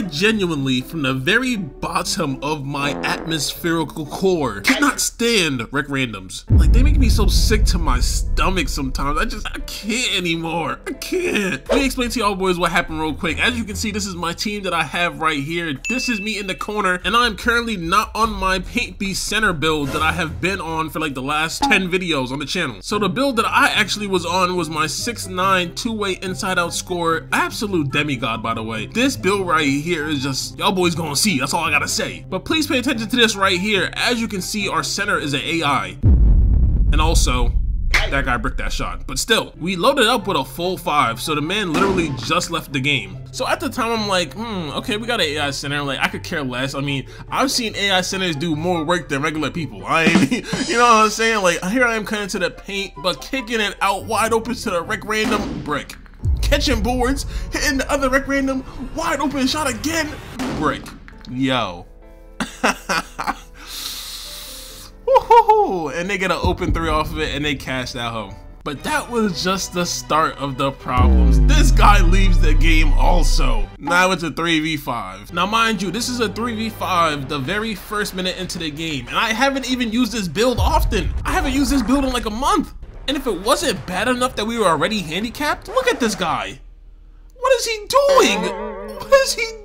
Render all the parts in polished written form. I genuinely, from the very bottom of my atmospherical core, cannot stand rec randoms. Like, they make me so sick to my stomach sometimes. I can't anymore. I can't. Let me explain to y'all boys what happened real quick. As you can see, this is my team that I have right here. This is me in the corner, and I'm currently not on my Paint Bee Center build that I have been on for like the last 10 videos on the channel. So the build that I actually was on was my 6'9", two-way inside-out scorer, absolute demigod, by the way. This build right here is just, y'all boys gonna see, that's all I gotta say. But please pay attention to this right here. As you can see, our center is an AI. And also, that guy bricked that shot. But still, we loaded up with a full 5, so the man literally just left the game. So at the time, I'm like, okay, we got an AI center. Like, I could care less. I mean, I've seen AI centers do more work than regular people. You know what I'm saying? Like, here I am cutting to the paint, but kicking it out wide open to the rec random, brick. Catching boards, hitting the other rec random, wide open shot again, brick. Yo. Woohoo! And they get an open 3 off of it, and they cash that home. But that was just the start of the problems. This guy leaves the game also. Now it's a 3v5. Now mind you, this is a 3v5 the very first minute into the game, and I haven't even used this build often. I haven't used this build in like a month. And if it wasn't bad enough that we were already handicapped, look at this guy. What is he doing? What is he doing?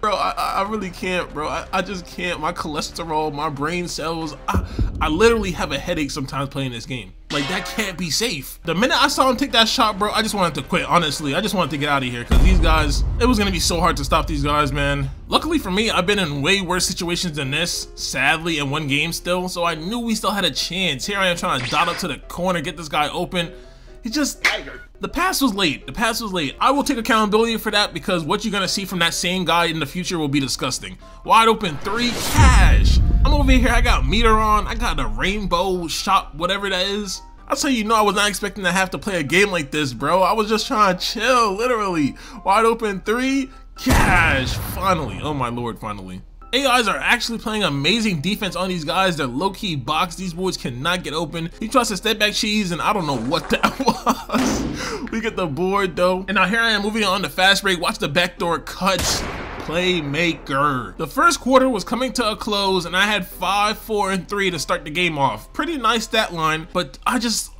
Bro, I really can't, bro. I just can't. My cholesterol, my brain cells, I literally have a headache sometimes playing this game. Like, that can't be safe. The minute I saw him take that shot, bro, I just wanted to quit, honestly. I just wanted to get out of here, because these guys, it was going to be so hard to stop these guys, man. Luckily for me, I've been in way worse situations than this, sadly, in one game still, so I knew we still had a chance. Here I am trying to dot up to the corner, get this guy open. He just... The pass was late. The pass was late. I will take accountability for that, because what you're going to see from that same guy in the future will be disgusting. Wide open 3, cash. I'm over here. I got meter on. I got a rainbow shot, whatever that is. I'll tell you, no, I was not expecting to have to play a game like this, bro. I was just trying to chill, literally. Wide open 3, cash. Finally. Oh, my Lord, finally. AIs are actually playing amazing defense on these guys. They're low-key boxed. These boys cannot get open. He tries to step back cheese, and I don't know what that was. We get the board, though. And now here I am moving on to fast break. Watch the backdoor cuts. Playmaker. The first quarter was coming to a close, and I had 5, 4, and 3 to start the game off. Pretty nice stat line, but I just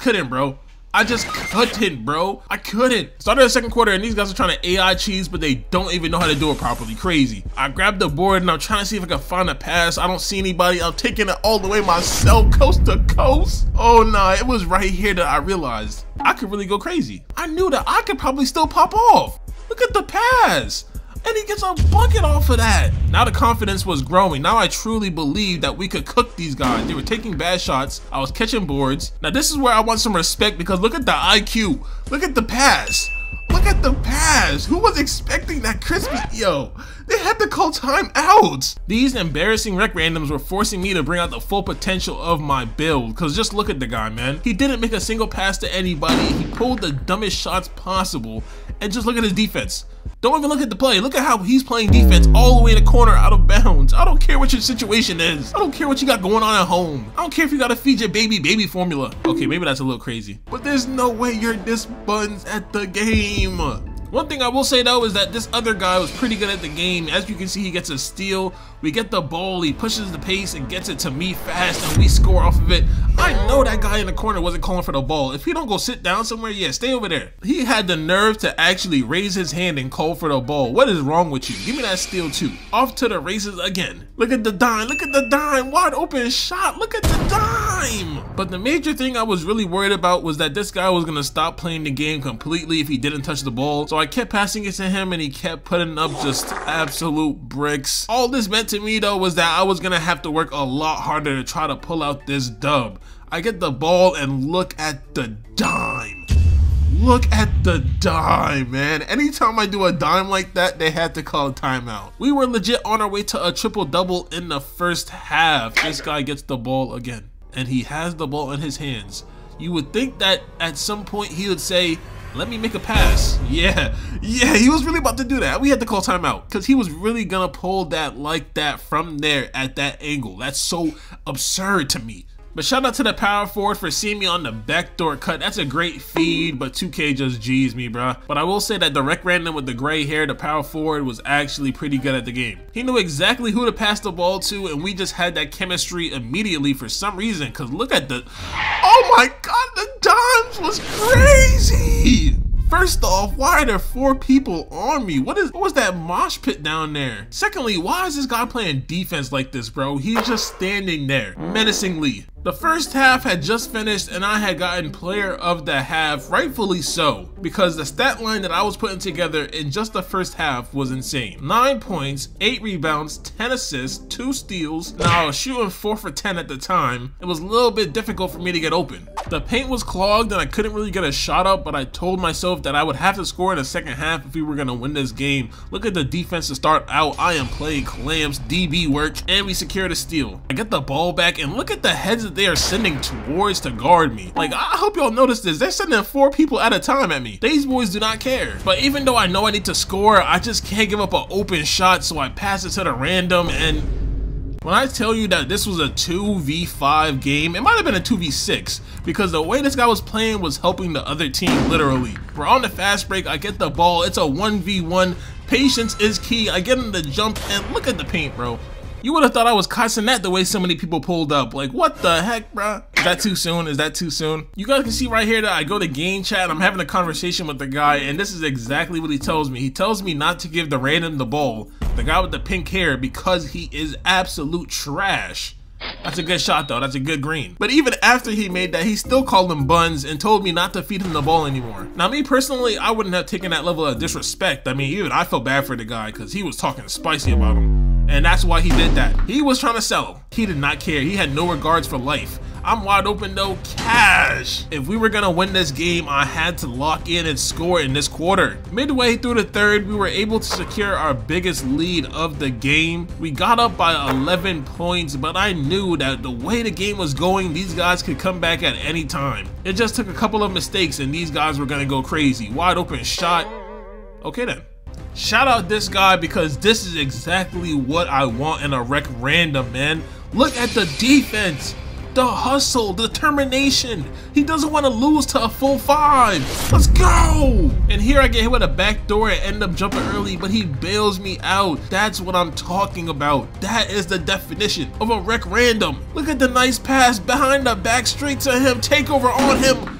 couldn't, bro. I just couldn't, bro. I couldn't. Started the second quarter, and these guys are trying to AI cheese, but they don't even know how to do it properly. Crazy. I grabbed the board, and I'm trying to see if I can find a pass. I don't see anybody. I'm taking it all the way myself, coast to coast. Oh, nah. It was right here that I realized I could really go crazy. I knew that I could probably still pop off. Look at the pass. And he gets a bucket off of that. Now the confidence was growing. Now I truly believed that we could cook these guys. They were taking bad shots. I was catching boards. Now this is where I want some respect, because look at the IQ. Look at the pass. Look at the pass. Who was expecting that crispy? Yo, they had to call time out. These embarrassing rec randoms were forcing me to bring out the full potential of my build, because just look at the guy, man. He didn't make a single pass to anybody. He pulled the dumbest shots possible, and just look at his defense. Don't even look at the play. Look at how he's playing defense all the way in the corner out of bounds. I don't care what your situation is. I don't care what you got going on at home. I don't care if you got to feed your baby formula. Okay, maybe that's a little crazy. But there's no way you're this buns at the game. One thing I will say, though, is that this other guy was pretty good at the game. As you can see, he gets a steal. We get the ball. He pushes the pace and gets it to me fast, and we score off of it. I know that guy in the corner wasn't calling for the ball. If he don't go sit down somewhere, yeah, stay over there. He had the nerve to actually raise his hand and call for the ball. What is wrong with you? Give me that steal, too. Off to the races again. Look at the dime. Look at the dime. Wide open shot. Look at the dime. But the major thing I was really worried about was that this guy was going to stop playing the game completely if he didn't touch the ball. So I kept passing it to him, and he kept putting up just absolute bricks. All this meant to me, though, was that I was gonna have to work a lot harder to try to pull out this dub. I get the ball, and look at the dime. Look at the dime, man. Anytime I do a dime like that, they had to call a timeout. We were legit on our way to a triple-double in the first half. This guy gets the ball again, and he has the ball in his hands. You would think that at some point he would say, let me make a pass. Yeah, he was really about to do that. We had to call timeout, because he was really gonna pull that like that from there at that angle. That's so absurd to me. But shout out to the power forward for seeing me on the backdoor cut. That's a great feed, but 2K just G's me, bro. But I will say that the REC random with the gray hair, the power forward, was actually pretty good at the game. He knew exactly who to pass the ball to, and we just had that chemistry immediately for some reason. Cause look at the, oh my God, the dimes was crazy. First off, why are there 4 people on me? What was that mosh pit down there? Secondly, why is this guy playing defense like this, bro? He's just standing there, menacingly. The first half had just finished and I had gotten player of the half, rightfully so, because the stat line that I was putting together in just the first half was insane. 9 points, 8 rebounds, 10 assists, 2 steals. Now I was shooting 4 for 10 at the time. It was a little bit difficult for me to get open. The paint was clogged and I couldn't really get a shot up, but I told myself that I would have to score in the second half if we were going to win this game. Look at the defense to start out. I am playing clamps, DB work, and we secured a steal. I get the ball back and look at the heads that they are sending towards to guard me. Like, I hope y'all noticed this. They're sending 4 people at a time at me. These boys do not care. But even though I know I need to score, I just can't give up an open shot, so I pass it to the random. And when I tell you that this was a 2v5 game, it might have been a 2v6 because the way this guy was playing was helping the other team, literally. We're on the fast break, I get the ball, it's a 1v1. Patience is key. I get him to jump and look at the paint, bro. You would have thought I was cussing that the way so many people pulled up. Like, what the heck, bruh? Is that too soon? Is that too soon? You guys can see right here that I go to game chat and I'm having a conversation with the guy, and this is exactly what he tells me. He tells me not to give the random the ball, the guy with the pink hair, because he is absolute trash. That's a good shot though, that's a good green. But even after he made that, he still called him buns and told me not to feed him the ball anymore. Now me personally, I wouldn't have taken that level of disrespect. I mean, even I felt bad for the guy because he was talking spicy about him. And that's why he did that. He was trying to sell him. He did not care, he had no regards for life. I'm wide open though, cash. If we were gonna win this game, I had to lock in and score in this quarter. Midway through the third, we were able to secure our biggest lead of the game. We got up by 11 points, but I knew that the way the game was going, these guys could come back at any time. It just took a couple of mistakes and these guys were gonna go crazy. Wide open shot. Okay then. Shout out this guy because this is exactly what I want in a REC random, man. Look at the defense. The hustle, the determination. He doesn't want to lose to a full 5. Let's go. And here I get hit with a back door and end up jumping early, but he bails me out. That's what I'm talking about. That is the definition of a REC random. Look at the nice pass behind the back straight to him. Takeover on him.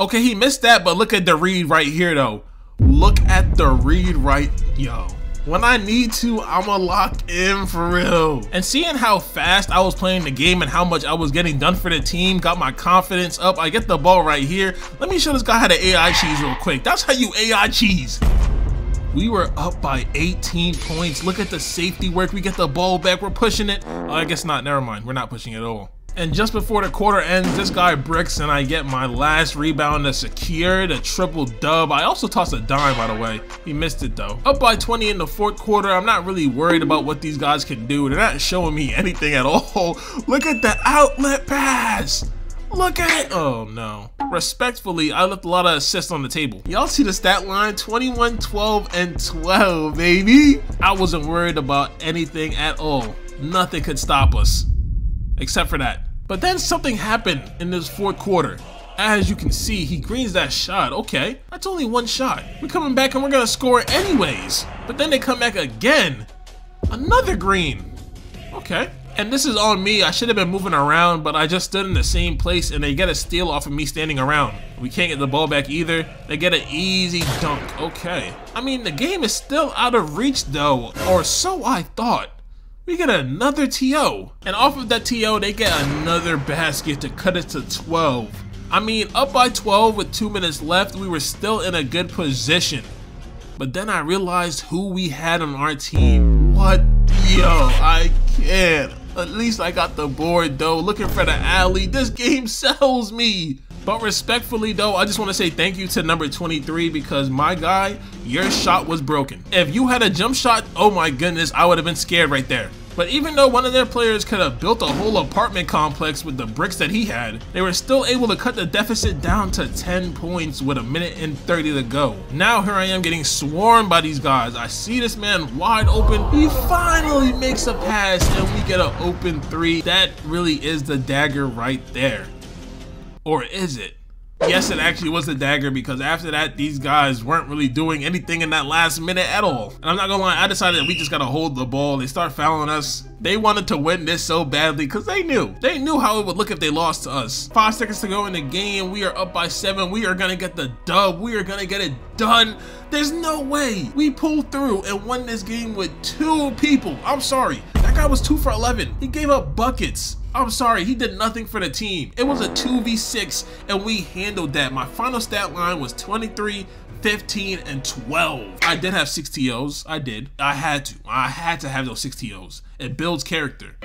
Okay, he missed that, but look at the read right here though. Look at the read right, yo. When I need to, I'ma lock in for real. And seeing how fast I was playing the game and how much I was getting done for the team got my confidence up. I get the ball right here. Let me show this guy how to AI cheese real quick. That's how you AI cheese. We were up by 18 points. Look at the safety work. We get the ball back. We're pushing it. Oh, I guess not. Never mind. We're not pushing it at all. And just before the quarter ends, this guy bricks and I get my last rebound to secure the triple dub. I also tossed a dime, by the way. He missed it though. Up by 20 in the fourth quarter. I'm not really worried about what these guys can do. They're not showing me anything at all. Look at the outlet pass. Look at it. Oh no. Respectfully, I left a lot of assists on the table. Y'all see the stat line? 21, 12, and 12, baby. I wasn't worried about anything at all. Nothing could stop us. Except for that. But then something happened in this fourth quarter. As you can see, he greens that shot. Okay, that's only one shot. We're coming back and we're gonna score anyways. But then they come back again. Another green. Okay. And this is on me. I should have been moving around, but I just stood in the same place and they get a steal off of me standing around. We can't get the ball back either. They get an easy dunk. Okay. I mean, the game is still out of reach though, or so I thought. We get another TO, and off of that TO, they get another basket to cut it to 12. I mean, up by 12 with 2 minutes left, we were still in a good position. But then I realized who we had on our team. What? Yo, I can't. At least I got the board though, looking for the alley. This game sells me. But respectfully though, I just want to say thank you to number 23 because my guy, your shot was broken. If you had a jump shot, oh my goodness, I would have been scared right there. But even though one of their players could have built a whole apartment complex with the bricks that he had, they were still able to cut the deficit down to 10 points with a minute and 30 to go. Now here I am getting swarmed by these guys. I see this man wide open. He finally makes a pass and we get an open three. That really is the dagger right there. Or is it? Yes, it actually was the dagger, because after that, these guys weren't really doing anything in that last minute at all. And I'm not gonna lie, I decided we just gotta hold the ball. They start fouling us. They wanted to win this so badly because they knew how it would look if they lost to us. 5 seconds to go in the game. We are up by 7. We are gonna get the dub. We are gonna get it done. There's no way. We pulled through and won this game with 2 people. I'm sorry. That guy was 2 for 11. He gave up buckets. I'm sorry, he did nothing for the team. It was a 2v6 and we handled that. My final stat line was 23, 15, and 12. I did have 6 TOs. I did. I had to have those 6 TOs. It builds character.